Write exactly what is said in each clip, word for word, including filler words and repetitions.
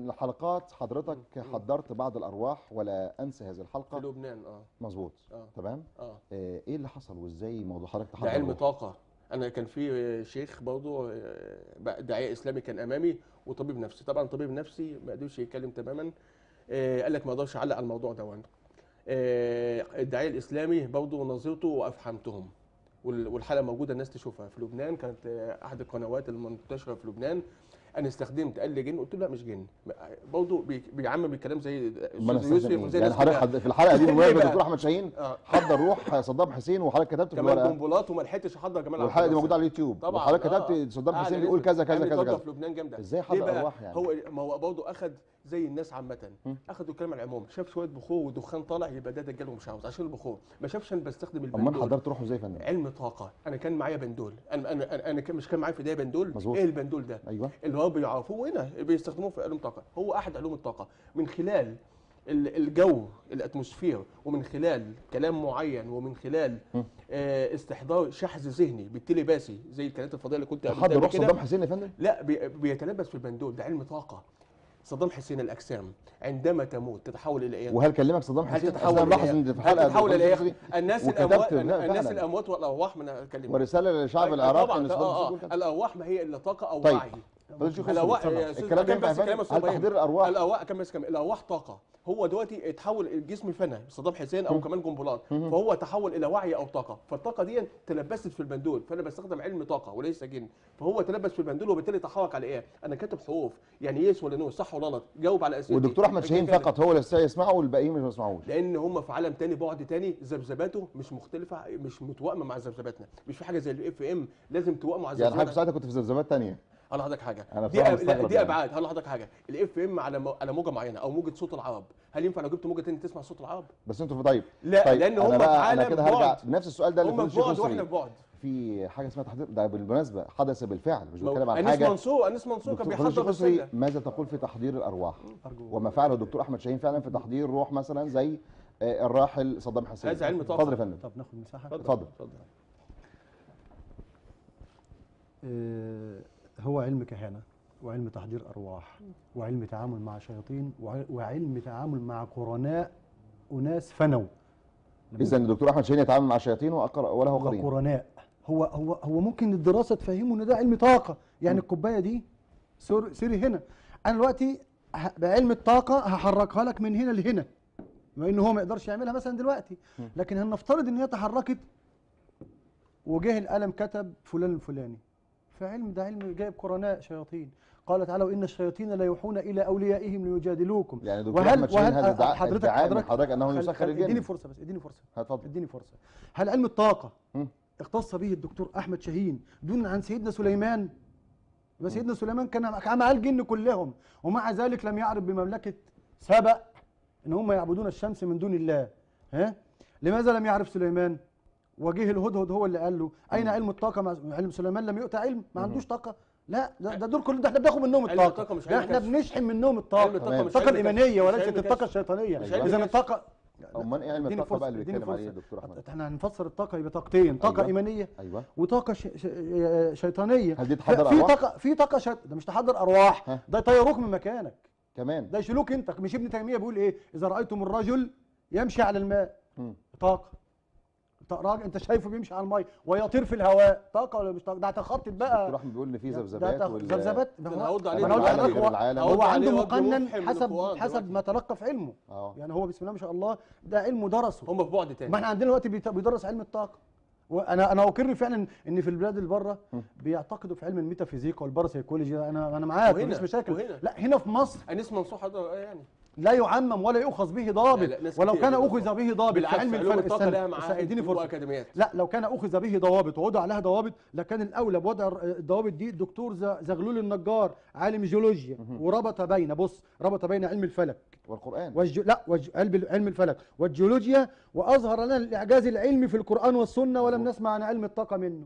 الحلقات حضرتك حضرت بعض الارواح ولا انسى هذه الحلقه في لبنان. اه مظبوط. آه. تمام. آه. ايه اللي حصل وازاي موضوع حضرتك تحضر؟ ده علم طاقه. انا كان في شيخ برضه داعيه اسلامي كان امامي وطبيب نفسي، طبعا طبيب نفسي ما قدرش يتكلم تماما، آه قال لك ما اقدرش اعلق على الموضوع ده. آه الداعيه الاسلامي برضه نظرته وافهمتهم، والحلقه موجوده الناس تشوفها في لبنان، كانت احد القنوات المنتشره في لبنان. انا استخدمت قال لي جن، قلت له لا مش جن، برضه بيعمم الكلام زي استاذ يوسف زي يعني حضرتك في الحلقه دي مواجهه دكتور احمد شاهين حضر روح صدام حسين وحضرتك كتبت جمال جنبلاط وما لحقتش احضر جمال عبد الحميد والحلقه دي موجوده على اليوتيوب طبعا، وحضرتك آه. كتبت صدام حسين بيقول كذا كذا كذا كذا في لبنان جامده. ازاي حضر ارواح يعني؟ هو ما هو برضه اخذ زي الناس عامه، اخذوا الكلام على العموم، شاف شويه بخور ودخان طالع يبقى ده دجال ومش عاوز عشان البخور، ما شافش انا بستخدم البندول. امال حضرت روحه ازاي يا فندم؟ علم طاقه. انا كان معايا بندول، انا انا انا مش كان معايا في ايديا بندول. ايه البندول ده؟ ايوه اللي هو بيعرفوه هنا بيستخدموه في علوم الطاقه، هو احد علوم الطاقه. من خلال الجو الاتموسفير ومن خلال كلام معين ومن خلال استحضار شحذ ذهني بالتليباسي زي الكائنات الفضائيه اللي كنت حضرتك روح صدام حسين يا فندم؟ لا بيتلبس في البندول، ده علم طاقه. صدام حسين الاجسام عندما تموت تتحول الى ايه؟ وهل كلمك صدام حسين؟ انا ملاحظ ان في الحلقه تتحول الى ايه؟ الناس الاموات الناس الاموات والارواح من الكلمه ورساله للشعب العراقي ان صدام حسين الارواح ما هي الا طاقه او وعي. الارواح الكلام ده بس كلام الصباح تحضير الارواح الارواح كم بس كم الارواح طاقه. هو دلوقتي اتحول الجسم فنى صدام حسين او كمان جنبلاط، فهو تحول الى وعي او طاقه، فالطاقه دي تلبست في البندول، فانا بستخدم علم طاقه وليس جن، فهو تلبس في البندول وبالتالي تحرك على ايه؟ انا كاتب حروف يعني يس ولا نو صح ولا غلط، جاوب على اسئله. والدكتور احمد شاهين فقط هو اللي يسمعه والباقيين مش بيسمعوش، لان هم في عالم ثاني بعد ثاني، ذبذباته مش مختلفه مش متوائمه مع ذبذباتنا، مش في حاجه زي الاف ام لازم توائمه على يعني. حضرتك ساعتها كنت في ذبذبات ثانيه. هقول لحضرتك حاجه دي أب... دي ابعاد. هقول لحضرتك حاجه الاف ام على م... على موجه معينه او موجه صوت العرب، هل ينفع لو جبت موجه ثانيه تسمع صوت العرب؟ بس انتوا في طيب لا طيب. لان هم في عالم بعد نفس السؤال ده اللي كنت بقوله واحنا في بعد في حاجه اسمها تحضير ده بالمناسبه حدث بالفعل مش بتكلم عن حاجه. أنس منصور أنس منصور كان بيحضر السنه. ماذا تقول في تحضير الارواح وما فعله الدكتور احمد شاهين فعلا في تحضير روح مثلا زي الراحل صدام حسين؟ هذا علم طاقه. اتفضل يا فندم. طب ناخد مساحه. اتفضل اتفضل. هو علم كهانة وعلم تحضير أرواح وعلم تعامل مع شياطين وعلم تعامل مع قرناء أناس فنوا. إذا الدكتور أحمد شاهين يتعامل مع شياطين وله قرين وقرناء. هو هو هو ممكن الدراسة تفهمه إن ده علم طاقة، يعني الكوباية دي سيري هنا، أنا دلوقتي بعلم الطاقة هحركها لك من هنا لهنا، بما إن هو ما يقدرش يعملها مثلا دلوقتي، لكن هنفترض إن هي تحركت وجه القلم كتب فلان الفلاني. فعلم ده علم جايب قرناء شياطين. قال تعالى وان الشياطين لا يوحون الى اوليائهم ليجادلوكم. يعني دكتور احمد شاهين هذا الدعاء حضرتك حضرتك حضرتك انه يسخر الجن. اديني فرصه بس اديني فرصه. اتفضل اديني فرصه. هل علم الطاقه اختص به الدكتور احمد شاهين دون عن سيدنا سليمان؟ يبقى سيدنا سليمان كان مع الجن كلهم ومع ذلك لم يعرف بمملكه سبأ ان هم يعبدون الشمس من دون الله. ها؟ لماذا لم يعرف سليمان؟ وجه الهدهد هو اللي قال له. اين علم الطاقه مع علم سليمان؟ لم يؤتى علم، ما عندوش طاقه. لا ده, ده دول كله ده احنا بناخد منهم الطاقه، ده احنا بنشحن منهم الطاقه. الطاقه الايمانيه وليست الطاقه الشيطانيه. اذا الطاقه امال ايه علم الطاقه بقى اللي بيتكلم عليه الدكتور احمد؟ احنا هنفسر الطاقه يبقى طاقتين، طاقه أيوة. ايمانيه أيوة. وطاقه ش... ش... شيطانيه. هل دي تحضر ارواح؟ في طاقه في طاقه شيط... ده مش تحضر ارواح، ده يطيروك من مكانك كمان، ده يشيلوك انت. مش ابن تيميه بيقول ايه؟ اذا رايتم الرجل يمشي على الماء طاقه، راجل انت شايفه بيمشي على الميه ويطير في الهواء، طاقه ولا مش طاقه؟ ده هتخطط بقى. الدكتور احمد بيقول ان في ذبذبات ذبذبات هنعود عليه. هو عنده مقنن حسب حسب ما تلقى في علمه. أوه. يعني هو بسم الله ما شاء الله ده علمه درسه. هم في بعد تاني. ما احنا عندنا دلوقتي بيدرس علم الطاقه. وانا انا اقر فعلا ان في البلاد اللي بره بيعتقدوا في علم الميتافيزيكا والباراسيكولوجي. انا انا معاك مفيش مشاكل. وهنا. لا هنا في مصر أنس منصور يعني لا يعمم ولا يؤخذ به ضابط، ولو كان اخذ به ضابط علم الفلك اديني فرصه. لا لو كان اخذ به ضوابط ووضع لها ضوابط لكان الاولى بوضع الضوابط دي الدكتور زغلول النجار عالم جيولوجيا وربط بين بص ربط بين علم الفلك والقران والج... لا والج... علم الفلك والجيولوجيا واظهر لنا الاعجاز العلمي في القران والسنه ولم نسمع عن علم الطاقه منه.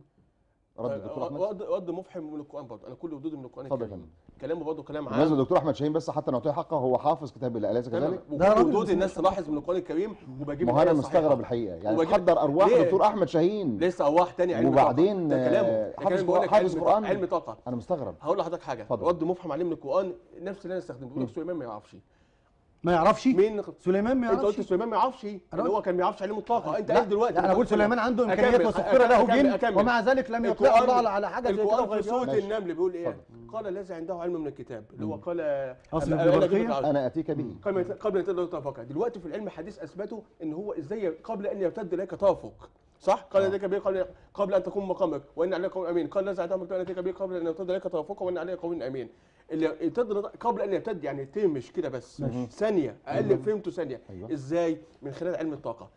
رد الدكتور احمد رد رد مفحم من القران برضه، انا كل ردودي من القران الكريم، كلامه برضه كلام عام. لازم الدكتور احمد شاهين بس حتى لو اعطيه حقه هو حافظ كتاب الله اليس كذلك؟ ردود الناس تلاحظ من القران الكريم وبجيب. ما انا مستغرب الحقيقه يعني حضر ارواح الدكتور احمد شاهين لسه ارواح ثانيه علم وبعدين كلامه حافظ قران علم طاقه. انا مستغرب. هقول لحضرتك حاجه، رد مفحم عليه من القران نفس اللي انا استخدمته، بيقول لك سليمان ما يعرفش ما يعرفش مين سليمان ما يعرفش. انت قلت سليمان ما يعرفش اللي هو كان ما يعرفش عليه مطلقه. انت قلت دلوقتي انا بقول سليمان عنده امكانيات وسخره له جن ومع ذلك لم يطلق الله على حاجه زي كده. القران في سوره النمل بيقول ايه؟ قال الذي عنده علم من الكتاب اللي هو قال اصف بن برخيا انا اتيك به قبل ان تبدا ترافقك. دلوقتي في العلم الحديث اثبتوا ان هو ازاي قبل ان يرتد اليك ترافق، صح؟ قال ذلك به قبل قبل ان تكون مقامك وان عليك قول امين. قال الذي عنده علم من الكتاب قبل ان يرتد اليك ترافق وان عليك قول امين. اللي يبتدي قبل ان يبتدي يعني تمش كده بس ماشي. ثانيه اقل فهمته ثانيه. أيوة. ازاي؟ من خلال علم الطاقه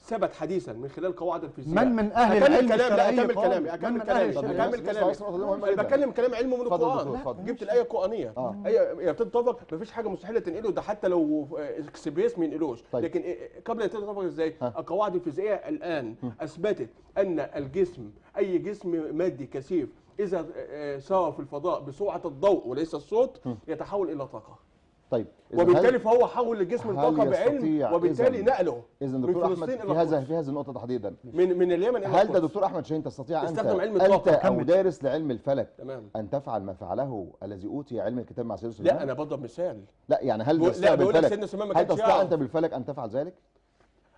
ثبت حديثا من خلال قواعد الفيزياء. من من اهل العلم الشرعي؟ اكمل كلامي اكمل كلامي اكمل كلامي انا بتكلم كلام علمه من القران. جبت الايه القرانيه اي يبتدي طبق مفيش حاجه مستحيله تنقله، ده حتى لو اكسبريس ما ينقلوش. لكن قبل يبتدي طبق ازاي؟ القواعد الفيزيائيه الان اثبتت ان الجسم اي جسم مادي كثيف إذا سار في الفضاء بسرعة الضوء وليس الصوت يتحول إلى طاقة. طيب وبالتالي فهو حول الجسم الطاقة بعلم وبالتالي نقله من فلسطين إلى مصر. في هذه النقطة تحديدا من من اليمن إلى مصر. هل ده دكتور أحمد شاهين تستطيع أنت أنت أو دارس لعلم الفلك تمام أن تفعل ما فعله الذي أوتي علم الكتاب مع سيدنا سليمان؟ لا أنا بضرب مثال. لا يعني هل تستطيع بالفلك هل تستطيع أنت بالفلك أن تفعل ذلك؟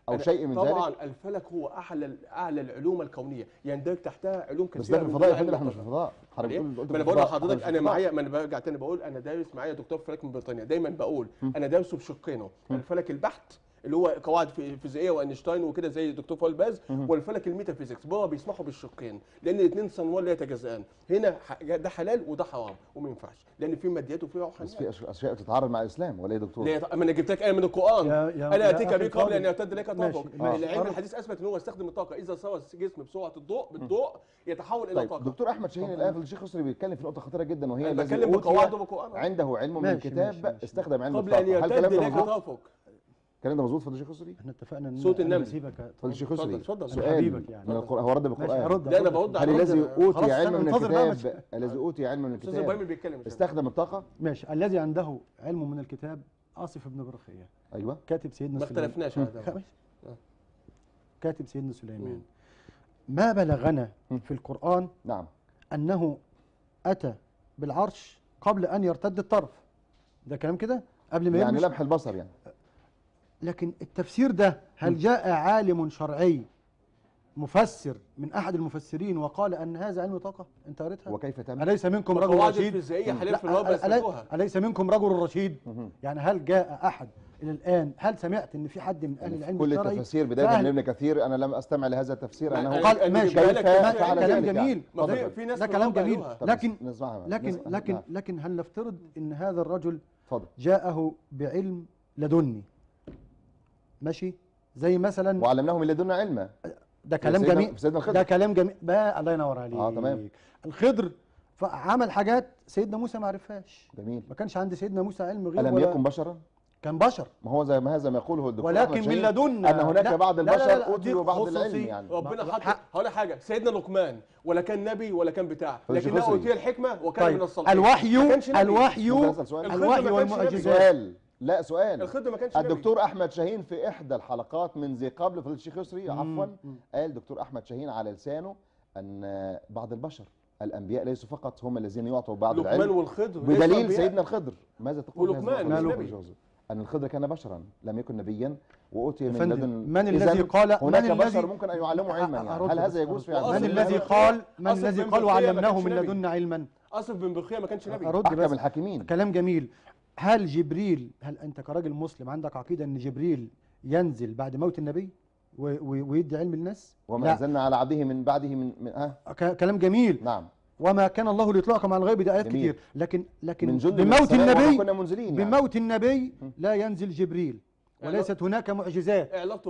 أو شيء من طبعاً ذلك؟ طبعا الفلك هو اعلى اعلى العلوم الكونيه، يندرج تحتها علوم كثيره. بس ده في الفضاء يا فندم، احنا مش في الفضاء. حضرتك قلت ما انا بقول لحضرتك انا معايا، ما انا برجع تاني بقول انا دارس معايا دكتور فلك من بريطانيا، دايما بقول انا دارسه بشقينه، الفلك البحت اللي هو قواعد فيزيائيه واينشتاين وكده زي الدكتور فاول باز، والفلك الميتافيزيكس بقى بيسمحوا بالشقين لان الاثنين صنوان لا يتجزئان. هنا ده حلال وده حرام وما ينفعش لان في ماديات وفي روحانيات. بس في اشياء بتتعارض مع الاسلام ولا ايه يا دكتور؟ لا ما انا جبت لك ايه من القران. انا اتيك به قبل ان يرتد لك طاقه. العلم الحديث اثبت ان هو يستخدم الطاقه اذا سوى الجسم بسرعه الضوء بالضوء يتحول الى طاقه. دكتور احمد شاهين الان الشيخ خسري بيتكلم في نقطه خطيره جدا وهي بيتكلم عنده علم من الكتاب استخدم علم الطاقه. الكلام ده مظبوط يا فندم الشيخ خسري؟ احنا اتفقنا ان صوت النمل سيبك يا فندم الشيخ خسري. اتفضل سؤال حبيبك يعني. هو رد بالقران. لا انا برد على الذي اوتي علم من الكتاب الذي اوتي علم من الكتاب استاذ ابراهيم بيتكلم استخدم الطاقه ماشي. الذي عنده علم من الكتاب اصف بن برخيا ايوه كاتب سيدنا سليمان. ما اختلفناش على ده. كاتب سيدنا سليمان ما بلغنا في القران نعم انه اتى بالعرش قبل ان يرتد الطرف. ده كلام كده قبل ما يعني لمح البصر يعني. لكن التفسير ده هل جاء عالم شرعي مفسر من احد المفسرين وقال ان هذا علم طاقه؟ انت قريتها؟ وكيف تم؟ اليس منكم رجل رشيد؟ اليس منكم رجل رشيد؟ يعني هل جاء احد الى الان؟ هل سمعت ان في حد من اهل العلم كل التفاسير بدايه من ابن كثير انا لم استمع لهذا التفسير انه قال ماشي كلام جميل في ناس ده كلام جميل لكن لكن لكن لكن هل نفترض ان هذا الرجل جاءه بعلم لدني ماشي زي مثلا وعلمناهم من لدنا علما ده كلام جميل ده كلام جميل بقى الله ينور عليك اه تمام الخضر عمل حاجات سيدنا موسى ما عرفهاش جميل ما كانش عند سيدنا موسى علم غير الم يكن بشرا كان بشر ما هو زي ما هذا ما يقوله الدكتور ولكن من لدنا ان هناك لا بعض البشر اوتيوا بعض العلم يعني ربنا حط هقول حاجه سيدنا لقمان ولا كان نبي ولا كان بتاع لكن اوتي الحكمه وكان طيب. من الصالحين الوحي الوحي الوحي والمعجزات لا سؤال الخضر ما كانش الدكتور نبي. احمد شاهين في احدى الحلقات من ذي قبل في الشيخ يسري عفوا قال دكتور احمد شاهين على لسانه ان بعض البشر الانبياء ليسوا فقط هم الذين يعطوا بعض العلم لقمان والخضر بدليل سيدنا الخضر ماذا تقول ولقمان ان الخضر كان بشرا لم يكن نبيا واتي من لدن من الذي قال هناك بشر ممكن ان يعلموا علما يعني هل هذا يجوز في علم من الذي قال من الذي قال وعلمناه من لدنا علما اصف بن برخيا ما كانش نبي احكم الحاكمين كلام جميل هل جبريل هل انت كراجل مسلم عندك عقيده ان جبريل ينزل بعد موت النبي ويدي علم الناس؟ وما انزلنا على عبده من بعده من, من اه كلام جميل نعم وما كان الله ليطلعكم على الغيب ده ايات كتير لكن لكن بموت النبي كنا منزلين يعني. بموت النبي لا ينزل جبريل وليست هناك معجزات